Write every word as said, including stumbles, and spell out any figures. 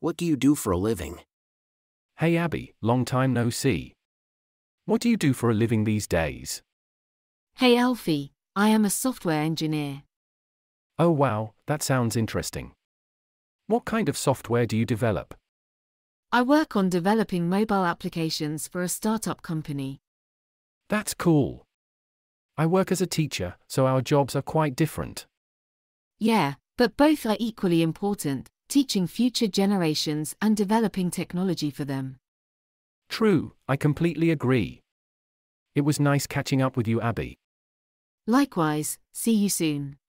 What do you do for a living? Hey Abbi, long time no see. What do you do for a living these days? Hey Alfie, I am a software engineer. Oh wow, that sounds interesting. What kind of software do you develop? I work on developing mobile applications for a startup company. That's cool. I work as a teacher, so our jobs are quite different. Yeah, but both are equally important, teaching future generations and developing technology for them. True, I completely agree. It was nice catching up with you, Abbi. Likewise, see you soon.